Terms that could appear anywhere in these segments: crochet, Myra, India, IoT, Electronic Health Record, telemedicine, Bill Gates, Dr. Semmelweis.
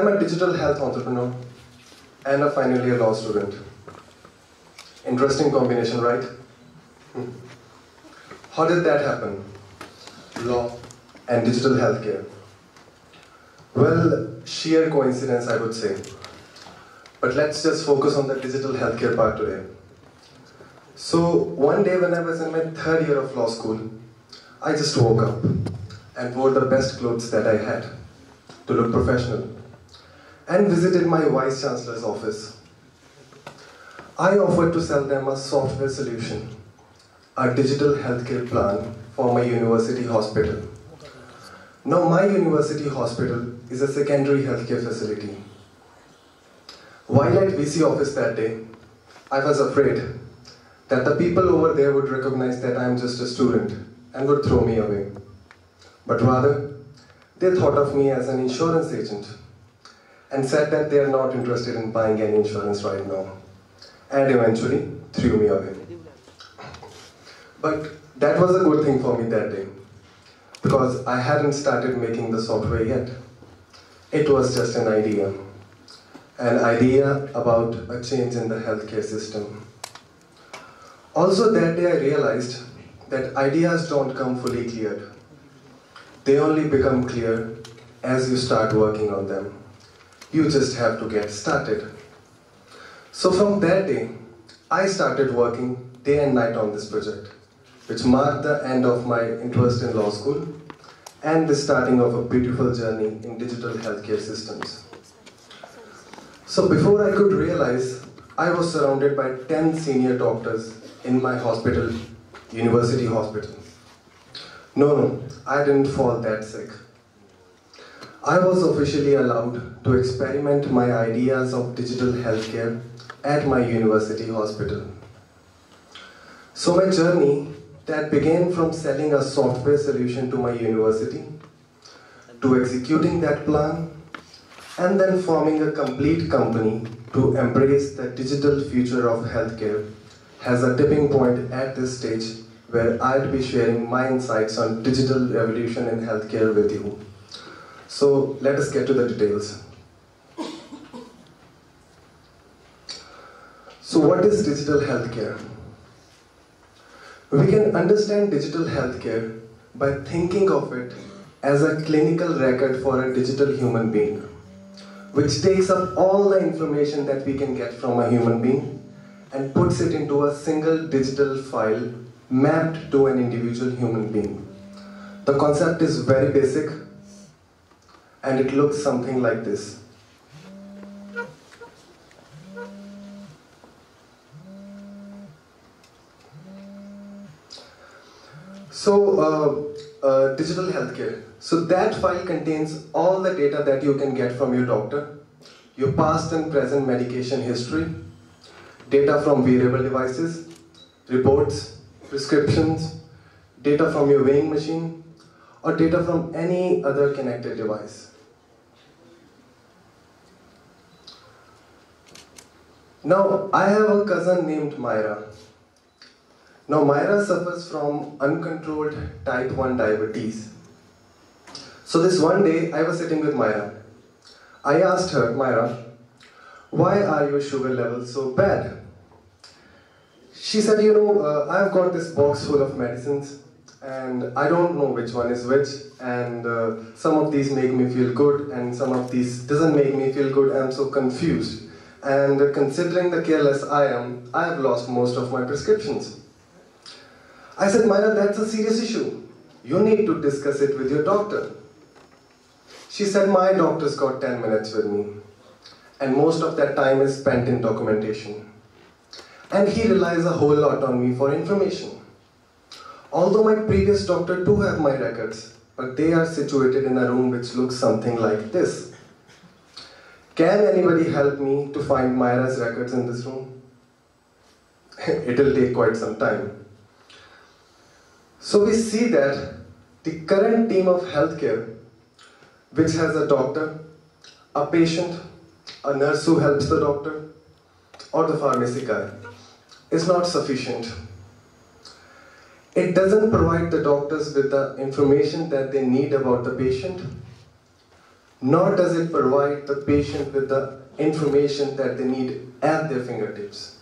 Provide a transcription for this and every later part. I'm a digital health entrepreneur and a final year law student. Interesting combination, right? How did that happen? Law and digital healthcare. Well, sheer coincidence, I would say. But let's just focus on the digital healthcare part today. So one day when I was in my third year of law school, I just woke up and wore the best clothes that I had to look professional and visited my vice chancellor's office. I offered to sell them a software solution, a digital healthcare plan for my university hospital. Now my university hospital is a secondary healthcare facility. While at VC office that day, I was afraid that the people over there would recognize that I am just a student and would throw me away. But rather, they thought of me as an insurance agent and said that they are not interested in buying any insurance right now, and eventually threw me away. But that was a good thing for me that day, because I hadn't started making the software yet. It was just an idea about a change in the healthcare system. Also that day I realized that ideas don't come fully cleared. They only become clear as you start working on them. You just have to get started. So from that day, I started working day and night on this project, which marked the end of my interest in law school and the starting of a beautiful journey in digital healthcare systems. So before I could realize, I was surrounded by 10 senior doctors in my hospital, university hospital. No, I didn't fall that sick. I was officially allowed to experiment my ideas of digital healthcare at my university hospital. So my journey that began from selling a software solution to my university, to executing that plan, and then forming a complete company to embrace the digital future of healthcare has a tipping point at this stage where I'll be sharing my insights on digital revolution in healthcare with you. So let us get to the details. So what is digital healthcare? We can understand digital healthcare by thinking of it as a clinical record for a digital human being, which takes up all the information that we can get from a human being and puts it into a single digital file mapped to an individual human being. The concept is very basic and it looks something like this. So, digital healthcare. So that file contains all the data that you can get from your doctor, your past and present medication history, data from wearable devices, reports, prescriptions, data from your weighing machine, or data from any other connected device. Now, I have a cousin named Myra. Now, Myra suffers from uncontrolled type 1 diabetes. So this one day, I was sitting with Myra. I asked her, "Myra, why are your sugar levels so bad?" She said, "I've got this box full of medicines and I don't know which one is which, and some of these make me feel good and some of these doesn't make me feel good. I'm so confused, and considering the careless I am, I've lost most of my prescriptions." I said, "Myra, that's a serious issue. You need to discuss it with your doctor." She said, "My doctor's got 10 minutes with me and most of that time is spent in documentation. And he relies a whole lot on me for information. Although my previous doctor do have my records, but they are situated in a room which looks something like this. Can anybody help me to find Myra's records in this room? It'll take quite some time." So we see that the current team of healthcare, which has a doctor, a patient, a nurse who helps the doctor, or the pharmacy guy, is not sufficient. It doesn't provide the doctors with the information that they need about the patient, nor does it provide the patient with the information that they need at their fingertips.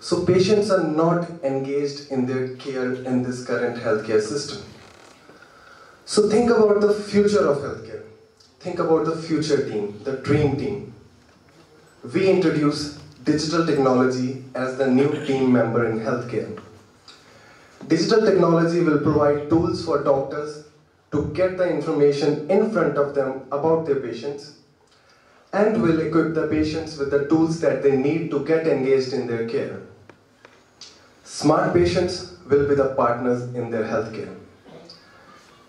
So patients are not engaged in their care in this current healthcare system. So think about the future of healthcare. Think about the future team, the dream team. We introduce digital technology as the new team member in healthcare. Digital technology will provide tools for doctors to get the information in front of them about their patients, and will equip the patients with the tools that they need to get engaged in their care. Smart patients will be the partners in their healthcare.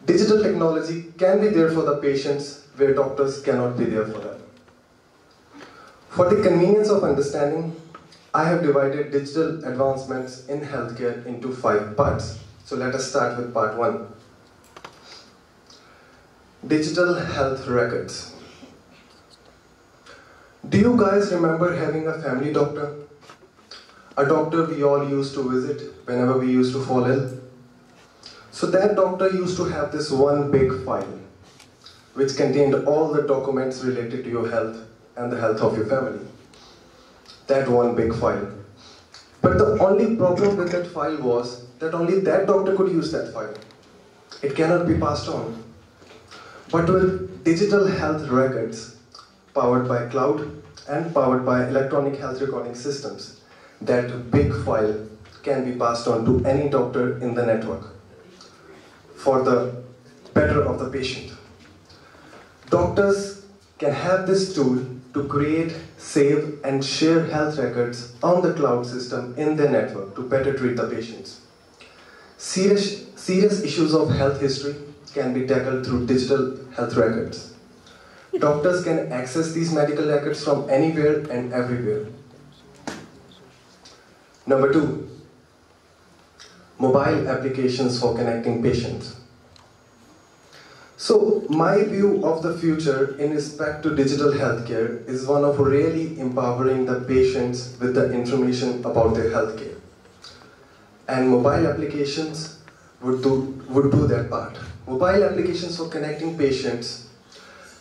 Digital technology can be there for the patients where doctors cannot be there for them. For the convenience of understanding, I have divided digital advancements in healthcare into 5 parts. So let us start with part 1. Digital health records. Do you guys remember having a family doctor? A doctor we all used to visit whenever we used to fall ill. So that doctor used to have this one big file which contained all the documents related to your health and the health of your family. That one big file. But the only problem with that file was that only that doctor could use that file. It cannot be passed on. But with digital health records, powered by cloud and powered by electronic health recording systems, that big file can be passed on to any doctor in the network for the better of the patient. Doctors can have this tool to create, save, and share health records on the cloud system in their network to better treat the patients. Serious issues of health history can be tackled through digital health records. Doctors can access these medical records from anywhere and everywhere. Number 2, mobile applications for connecting patients. So my view of the future in respect to digital healthcare is one of really empowering the patients with the information about their healthcare. And mobile applications would do that part. Mobile applications for connecting patients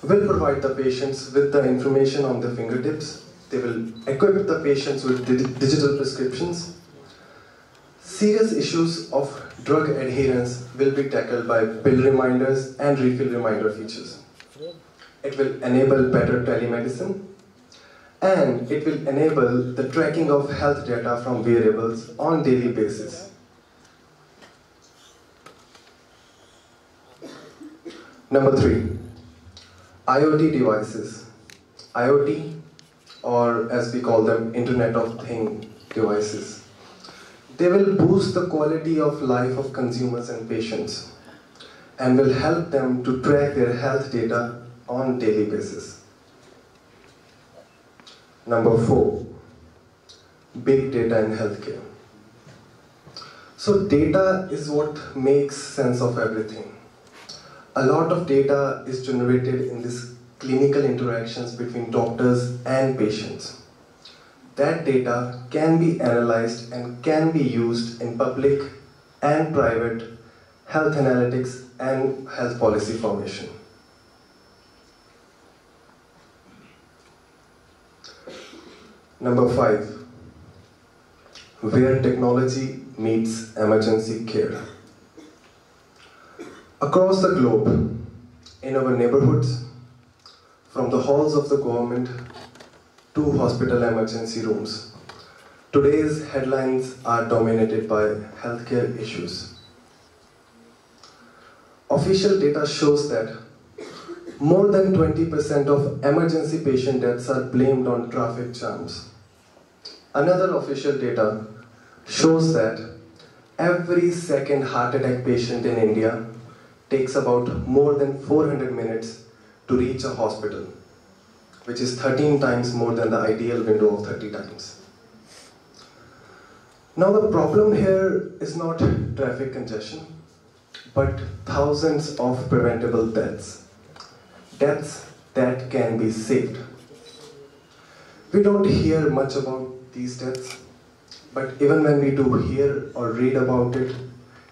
will provide the patients with the information on their fingertips. They will equip the patients with digital prescriptions. Serious issues of drug adherence will be tackled by pill reminders and refill reminder features. It will enable better telemedicine, and it will enable the tracking of health data from variables on a daily basis. Number 3. IoT devices. IoT, or as we call them, Internet of Things devices. They will boost the quality of life of consumers and patients, and will help them to track their health data on a daily basis. Number 4, big data in healthcare. So data is what makes sense of everything. A lot of data is generated in these clinical interactions between doctors and patients. That data can be analyzed and can be used in public and private health analytics and health policy formation. Number 5, where technology meets emergency care. Across the globe, in our neighborhoods, from the halls of the government to hospital emergency rooms, today's headlines are dominated by healthcare issues. Official data shows that more than 20% of emergency patient deaths are blamed on traffic jams. Another official data shows that every second heart attack patient in India takes about more than 400 minutes to reach a hospital, which is 13 times more than the ideal window of 30 times. Now the problem here is not traffic congestion, but thousands of preventable deaths. Deaths that can be saved. We don't hear much about these deaths, but even when we do hear or read about it,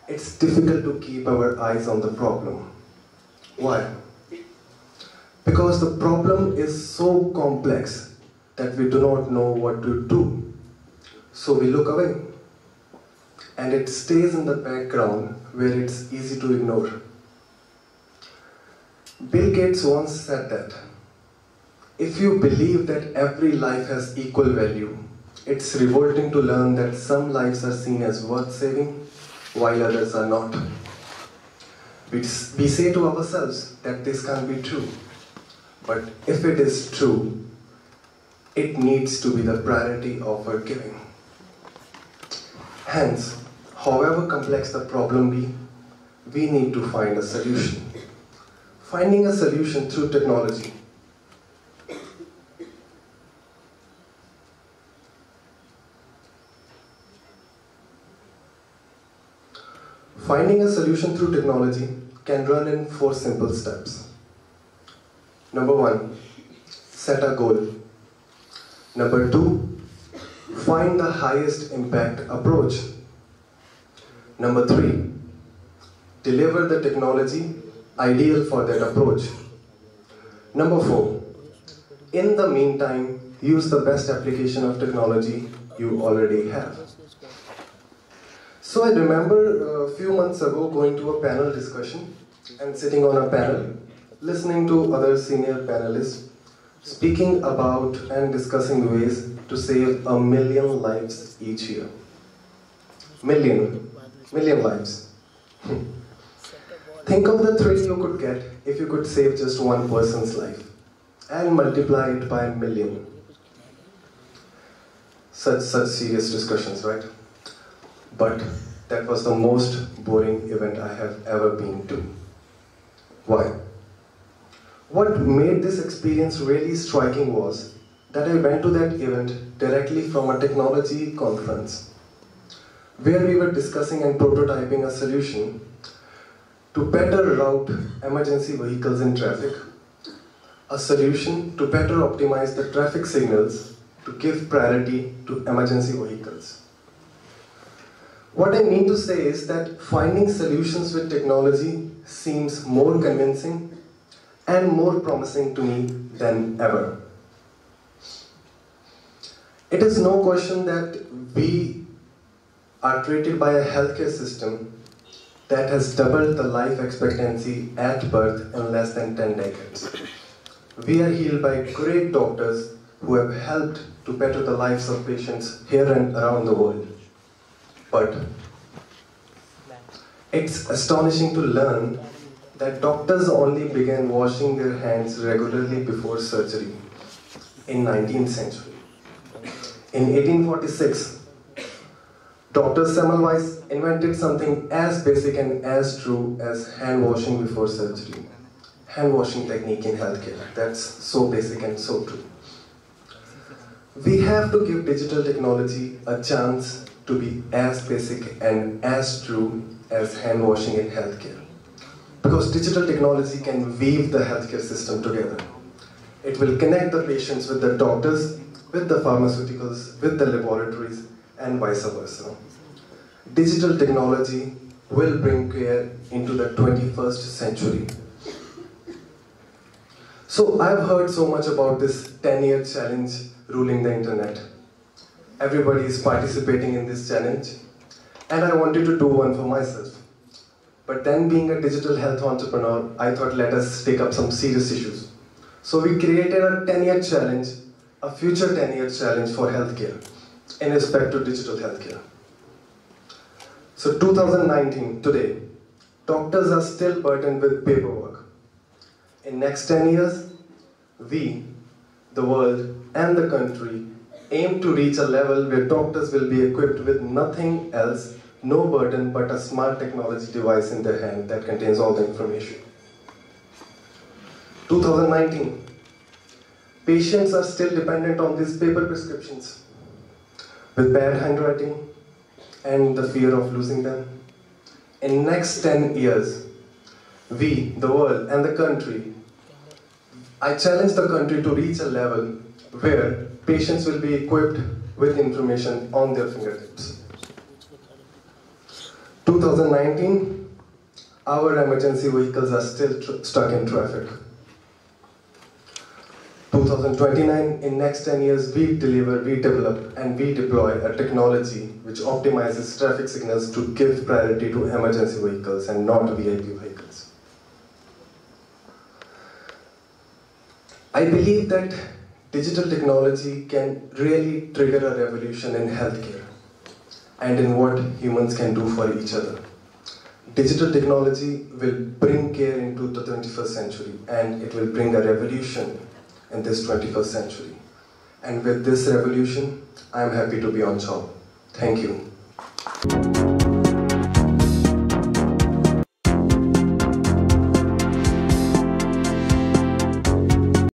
it's difficult to keep our eyes on the problem. Why? because the problem is so complex that we do not know what to do. So we look away, and it stays in the background where it's easy to ignore. Bill Gates once said that if you believe that every life has equal value, it's revolting to learn that some lives are seen as worth saving while others are not. We say to ourselves that this can't be true, but if it is true, it needs to be the priority of our giving. Hence, however complex the problem be, we need to find a solution. Finding a solution through technology can run in 4 simple steps. Number 1, set a goal. Number 2, find the highest impact approach. Number 3, deliver the technology ideal for that approach. Number 4, in the meantime, use the best application of technology you already have. So I remember a few months ago going to a panel discussion and sitting on a panel, listening to other senior panelists speaking about and discussing ways to save 1 million lives each year. Million lives. Think of the thrill you could get if you could save just one person's life and multiply it by 1 million. Such serious discussions, right? But that was the most boring event I have ever been to. Why? What made this experience really striking was that I went to that event directly from a technology conference where we were discussing and prototyping a solution to better route emergency vehicles in traffic, a solution to better optimize the traffic signals to give priority to emergency vehicles. What I mean to say is that finding solutions with technology seems more convincing and more promising to me than ever. It is no question that we are treated by a healthcare system that has doubled the life expectancy at birth in less than 10 decades. We are healed by great doctors who have helped to better the lives of patients here and around the world. But it's astonishing to learn that doctors only began washing their hands regularly before surgery in 19th century. In 1846, Dr. Semmelweis invented something as basic and as true as hand washing before surgery. Hand washing technique in healthcare. That's so basic and so true. We have to give digital technology a chance to be as basic and as true as hand washing in healthcare. Because digital technology can weave the healthcare system together. It will connect the patients with the doctors, with the pharmaceuticals, with the laboratories, and vice versa. Digital technology will bring care into the 21st century. So I've heard so much about this 10-year challenge ruling the internet. Everybody is participating in this challenge, and I wanted to do one for myself. But then, being a digital health entrepreneur, I thought, let us take up some serious issues. So we created a 10-year challenge, a future 10-year challenge for healthcare in respect to digital healthcare. So 2019, today, doctors are still burdened with paperwork. In next 10 years, we, the world and the country, aim to reach a level where doctors will be equipped with nothing else, no burden, but a smart technology device in their hand that contains all the information. 2019, patients are still dependent on these paper prescriptions with bad handwriting and the fear of losing them. In next 10 years, we, the world and the country, I challenge the country to reach a level where patients will be equipped with information on their fingertips. 2019, our emergency vehicles are still stuck in traffic. 2029, in next 10 years, we deliver, we develop, and we deploy a technology which optimizes traffic signals to give priority to emergency vehicles and not VIP vehicles. I believe that digital technology can really trigger a revolution in healthcare and in what humans can do for each other. Digital technology will bring care into the 21st century, and it will bring a revolution in this 21st century. And with this revolution, I am happy to be on job. Thank you.